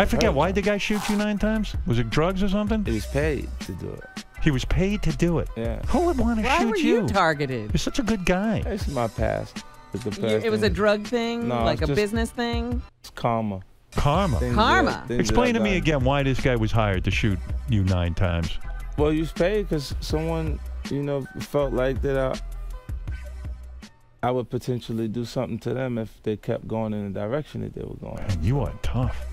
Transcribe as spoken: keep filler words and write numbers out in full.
I forget, why did the guy shoot you nine times? Was it drugs or something? He was paid to do it. He was paid to do it? Yeah. Who would want to shoot you? Why were you targeted? You're such a good guy. It's my past. It's the past. It was a drug thing? No, like a business thing? It's karma. Karma? Things karma. That, Explain to me again why this guy was hired to shoot you nine times. Well, you was paid because someone, you know, felt like that I... I would potentially do something to them if they kept going in the direction that they were going. Man, you are tough.